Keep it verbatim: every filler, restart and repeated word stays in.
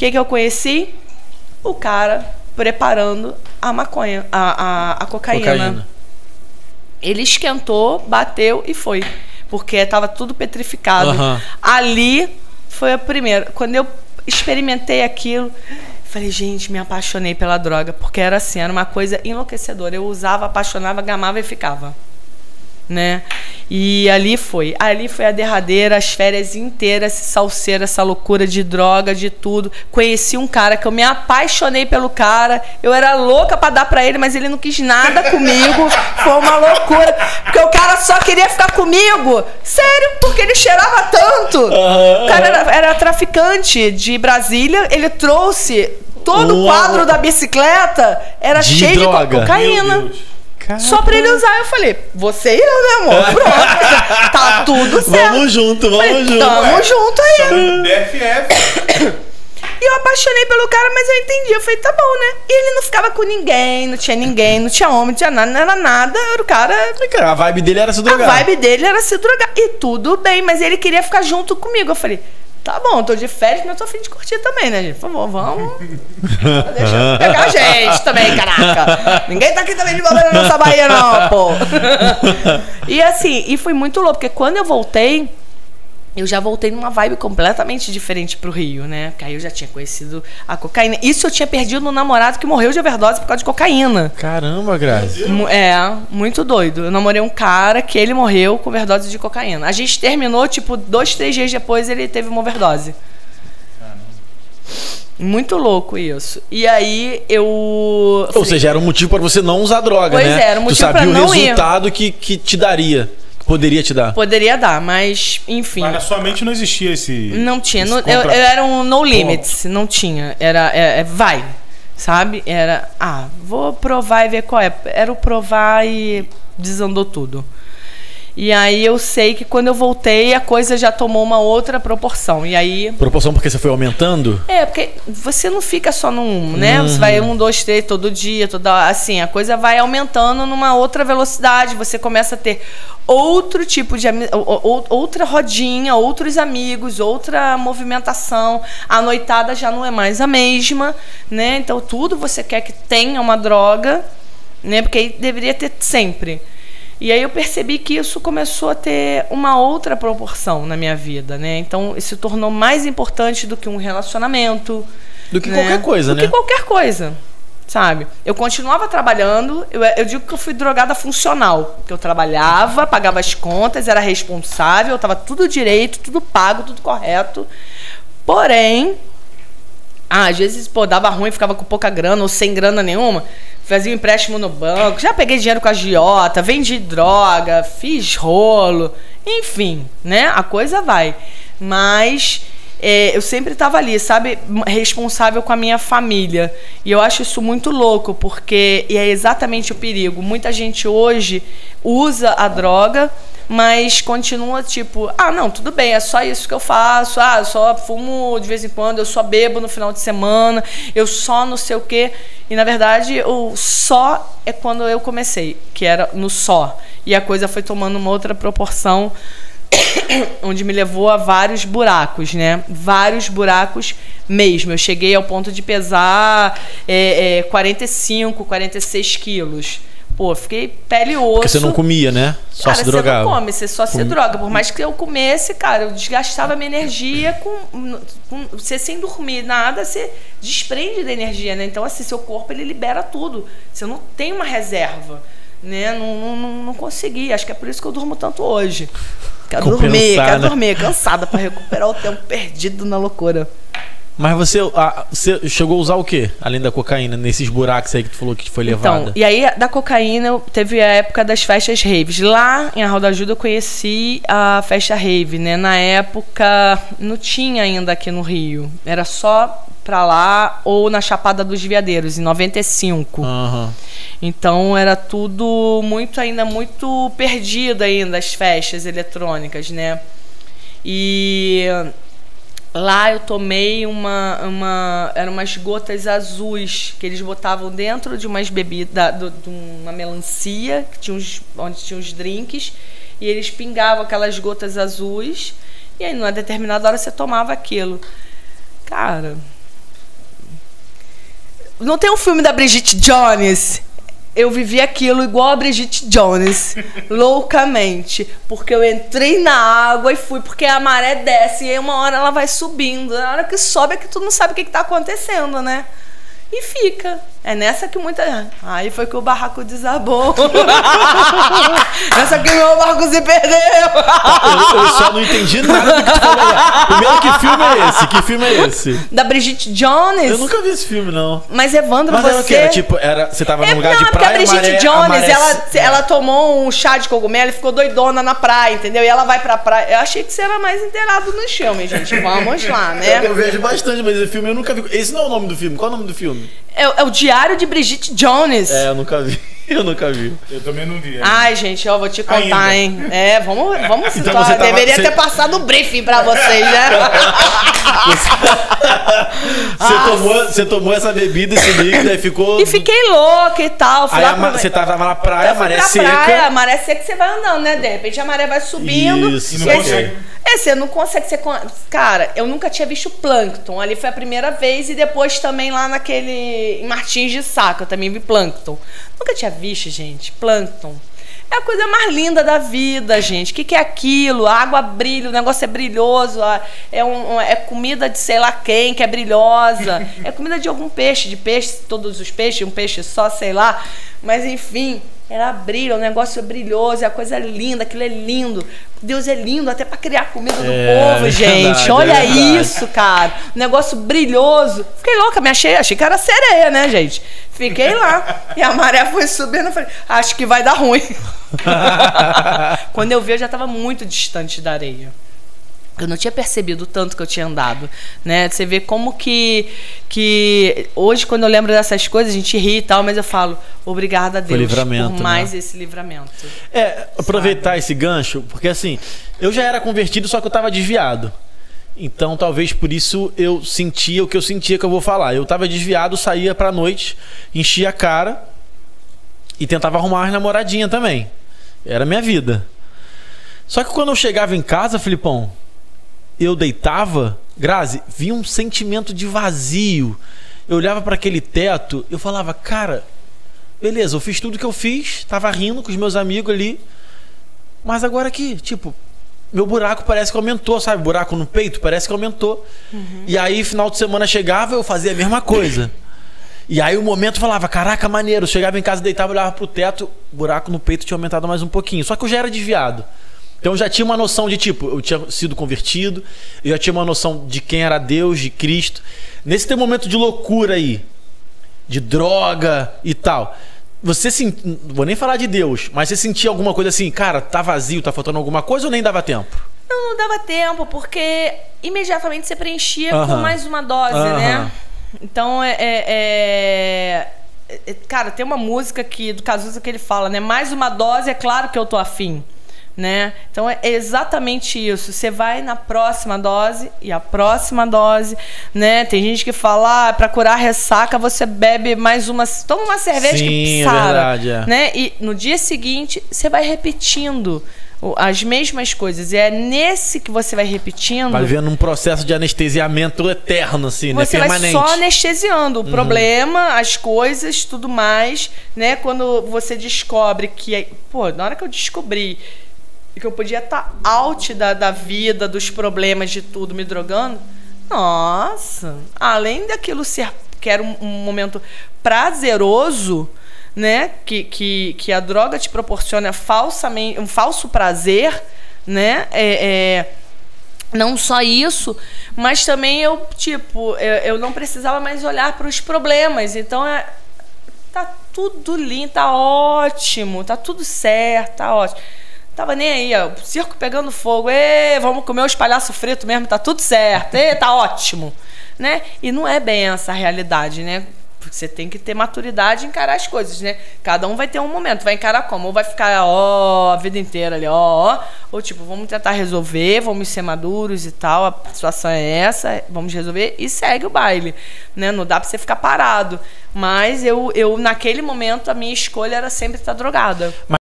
que que eu conheci? O cara preparando a maconha, a, a, a cocaína. cocaína. Ele esquentou, bateu e foi. Porque tava tudo petrificado. Uhum. Ali foi a primeira. Quando eu experimentei aquilo, falei, gente, me apaixonei pela droga. Porque era assim, era uma coisa enlouquecedora. Eu usava, apaixonava, gamava e ficava. Né? E ali foi. Ali foi a derradeira, as férias inteiras, esse salseiro, essa loucura de droga, de tudo. Conheci um cara que eu me apaixonei pelo cara. Eu era louca pra dar pra ele, mas ele não quis nada comigo. Foi uma loucura. Porque o cara só queria ficar comigo. Sério, porque ele cheirava tanto. O cara era, era traficante de Brasília. Ele trouxe todo o quadro da bicicleta. Era cheio de cocaína. Caraca. Só pra ele usar, eu falei, você e eu, né, amor? Pronto, tá tudo certo. Vamos junto, vamos falei, junto. Tamo junto aí. Tamo B F F. E eu apaixonei pelo cara, mas eu entendi. Eu falei, tá bom, né? E ele não ficava com ninguém, não tinha ninguém, não tinha homem, não tinha nada, não era nada. Era o cara... A vibe dele era se drogar. A vibe dele era se drogar. E tudo bem, mas ele queria ficar junto comigo. Eu falei... Tá bom, tô de férias, mas tô a fim de curtir também, né, gente? Por favor, vamos... Deixa eu pegar a gente também, caraca. Ninguém tá aqui também de bobeira na nossa Bahia, não, pô. E assim, e foi muito louco, porque quando eu voltei, eu já voltei numa vibe completamente diferente pro Rio, né? Porque aí eu já tinha conhecido a cocaína. Isso eu tinha perdido no namorado que morreu de overdose por causa de cocaína. Caramba, Grazi. É, muito doido. Eu namorei um cara que ele morreu com overdose de cocaína. A gente terminou, tipo, dois, três dias depois ele teve uma overdose. Caramba. Muito louco isso. E aí eu... Ou falei, seja, era um motivo para você não usar droga, pois né? Pois é, era um motivo pra não ir. Tu sabia o resultado que, que te daria. Poderia te dar? Poderia dar, mas enfim. Mas na sua mente não existia esse... Não tinha. Esse no, contra... eu, eu era um no limits. Não tinha. Era é, é, vai. Sabe? Era... Ah, vou provar e ver qual é. Era o provar e desandou tudo. E aí eu sei que quando eu voltei, a coisa já tomou uma outra proporção. E aí... Proporção porque você foi aumentando? É, porque você não fica só num, né? Uhum. Você vai um, dois, três, todo dia, toda... Assim, a coisa vai aumentando numa outra velocidade. Você começa a ter outro tipo de... Outra rodinha, outros amigos, outra movimentação. A noitada já não é mais a mesma, né? Então tudo você quer que tenha uma droga, né? Porque aí deveria ter sempre. E aí eu percebi que isso começou a ter uma outra proporção na minha vida, né? Então, isso se tornou mais importante do que um relacionamento. Do que né? qualquer coisa, do né? Do que qualquer coisa, sabe? Eu continuava trabalhando, eu, eu digo que eu fui drogada funcional. Porque eu trabalhava, pagava as contas, era responsável, estava tudo direito, tudo pago, tudo correto. Porém... Ah, às vezes, pô, dava ruim, ficava com pouca grana ou sem grana nenhuma. Fazia um empréstimo no banco, já peguei dinheiro com a agiota, vendi droga, fiz rolo. Enfim, né? A coisa vai. Mas é, eu sempre estava ali, sabe? Responsável com a minha família. E eu acho isso muito louco, porque e é exatamente o perigo. Muita gente hoje usa a droga... Mas continua tipo, ah, não, tudo bem, é só isso que eu faço, ah, eu só fumo de vez em quando, eu só bebo no final de semana, eu só não sei o quê. E, na verdade, o só é quando eu comecei, que era no só. E a coisa foi tomando uma outra proporção, onde me levou a vários buracos, né? Vários buracos mesmo. Eu cheguei ao ponto de pesar é, é, quarenta e cinco, quarenta e seis quilos. Pô, fiquei pele e osso. Porque você não comia, né? Só cara, se drogava. Você não come, você só se Comi... droga. Por mais que eu comesse, cara, eu desgastava minha energia com, com... Você sem dormir nada, você desprende da energia, né? Então, assim, seu corpo, ele libera tudo. Você não tem uma reserva, né? Não, não, não, não consegui. Acho que é por isso que eu durmo tanto hoje. Quero Compensar, dormir, né? quero dormir. Cansada pra recuperar o tempo perdido na loucura. Mas você, a, você chegou a usar o quê? Além da cocaína, nesses buracos aí que tu falou que foi levada. Então, e aí da cocaína teve a época das festas raves. Lá em Arraial da Ajuda eu conheci a festa rave, né? Na época não tinha ainda aqui no Rio. Era só pra lá ou na Chapada dos Veadeiros, em noventa e cinco. Uhum. Então era tudo muito ainda, muito perdido ainda, as festas eletrônicas, né? E... Lá eu tomei uma, uma... Eram umas gotas azuis que eles botavam dentro de umas bebidas... De, de uma melancia, que tinha uns, onde tinha os drinks. E eles pingavam aquelas gotas azuis. E aí, numa determinada hora, você tomava aquilo. Cara, Não tem um filme da Bridget Jones? Eu vivi aquilo igual a Bridget Jones, loucamente. Porque eu entrei na água e fui, porque a maré desce e aí uma hora ela vai subindo. Na hora que sobe é que tu não sabe o que, que tá acontecendo, né? E fica. É nessa que muita... Aí foi que o barraco desabou. Nessa que o meu barco se perdeu. Eu, eu só não entendi nada do que tu falou. Primeiro, que filme é esse? Que filme é esse? Da Bridget Jones? Eu nunca vi esse filme, não. Mas, Evandro, Mas você... Mas era o quê? Tipo, era... você tava num é, lugar não, de praia... Não, porque a Bridget maré, Jones, a ela, é. ela tomou um chá de cogumelo e ficou doidona na praia, entendeu? E ela vai pra praia... Eu achei que você era mais inteirado nos filmes, gente. Vamos lá, né? Eu vejo bastante, mas esse filme eu nunca vi. Esse não é o nome do filme. Qual é o nome do filme? É, é o Diário de Bridget Jones. É, eu nunca vi. Eu nunca vi. Eu também não vi. Ainda. Ai, gente, eu vou te contar, ainda. hein? É, vamos, vamos então situar. Tava, Deveria você... ter passado um briefing pra vocês, né? Você, ah, tomou, você tomou essa bebida, esse líquido, aí ficou... E fiquei louca e tal. Aí a ma... Você tava na praia, a maré pra seca. Praia, a maré seca, você vai andando, né? De repente a maré vai subindo. Isso. E não consegue. É, você não consegue... Você... Cara, eu nunca tinha visto plâncton. Ali foi a primeira vez e depois também lá naquele... Em Martins de Saco, eu também vi plâncton. Nunca tinha visto, gente, plâncton. É a coisa mais linda da vida, gente. O que, que é aquilo? A água brilha, o negócio é brilhoso. É, um, é comida de sei lá quem, que é brilhosa. É comida de algum peixe, de peixe, todos os peixes, um peixe só, sei lá. Mas, enfim, ela brilha, o negócio é brilhoso, é a coisa linda, aquilo é lindo. Deus é lindo até para criar comida do é, povo, gente. Verdade, Olha é isso, cara. O negócio brilhoso. Fiquei louca, me achei, achei que era sereia, né, gente? Fiquei lá. E a maré foi subindo, eu falei, acho que vai dar ruim. Quando eu vi, eu já estava muito distante da areia. Eu não tinha percebido o tanto que eu tinha andado, né? Você vê como que, que... Hoje, quando eu lembro dessas coisas, a gente ri e tal, mas eu falo, obrigada a Deus por mais né? esse livramento. É, aproveitar sabe? esse gancho, porque assim, eu já era convertido, só que eu estava desviado. Então, talvez por isso eu sentia o que eu sentia que eu vou falar. Eu estava desviado, saía pra noite, enchia a cara e tentava arrumar uma namoradinha também. Era a minha vida. Só que quando eu chegava em casa, Filipão, eu deitava, Grazi, vinha um sentimento de vazio. Eu olhava para aquele teto, eu falava, cara, beleza, eu fiz tudo que eu fiz, tava rindo com os meus amigos ali, mas agora aqui, tipo, meu buraco parece que aumentou, sabe? Buraco no peito parece que aumentou. Uhum. E aí, final de semana chegava, eu fazia a mesma coisa. E aí o momento falava, caraca, maneiro. Eu chegava em casa, deitava, olhava pro teto, buraco no peito tinha aumentado mais um pouquinho. Só que eu já era desviado. Então eu já tinha uma noção de tipo, eu tinha sido convertido, eu já tinha uma noção de quem era Deus, de Cristo. Nesse teu momento de loucura aí, de droga e tal, você sentia, não vou nem falar de Deus, mas você sentia alguma coisa assim, cara, tá vazio, tá faltando alguma coisa ou nem dava tempo? Não, não dava tempo, porque imediatamente você preenchia uh-huh. com mais uma dose, uh-huh. né? Então é... é, é... Cara, tem uma música que, do Cazuza que ele fala, né? Mais uma dose, é claro que eu tô afim. Né? Então é exatamente isso. Você vai na próxima dose e a próxima dose, né? Tem gente que fala, ah, para curar a ressaca você bebe mais uma, toma uma cerveja. Sim, que sara, é verdade, é. Né? E no dia seguinte você vai repetindo as mesmas coisas. E é nesse que você vai repetindo. Vai vendo um processo de anestesiamento eterno, assim, né? Você permanente. Vai só anestesiando o uhum. problema, as coisas, tudo mais, né? Quando você descobre que, pô, na hora que eu descobri que eu podia estar out da, da vida, dos problemas, de tudo, me drogando. Nossa! Além daquilo ser que era um, um momento prazeroso, né? Que, que, que a droga te proporciona falsamente, um falso prazer, né? É, é, não só isso, mas também eu, tipo, eu, eu não precisava mais olhar para os problemas. Então, é, tá tudo lindo, tá ótimo, tá tudo certo, tá ótimo. Tava nem aí, ó, o circo pegando fogo. Ê, vamos comer os palhaços fritos mesmo, tá tudo certo. Ê, tá ótimo, né? E não é bem essa a realidade, né? Porque você tem que ter maturidade e encarar as coisas, né? Cada um vai ter um momento, vai encarar como? Ou vai ficar, ó, a vida inteira ali, ó, ó. Ou tipo, vamos tentar resolver, vamos ser maduros e tal, a situação é essa, vamos resolver e segue o baile, né? Não dá pra você ficar parado. Mas eu, eu naquele momento, a minha escolha era sempre estar drogada. Mas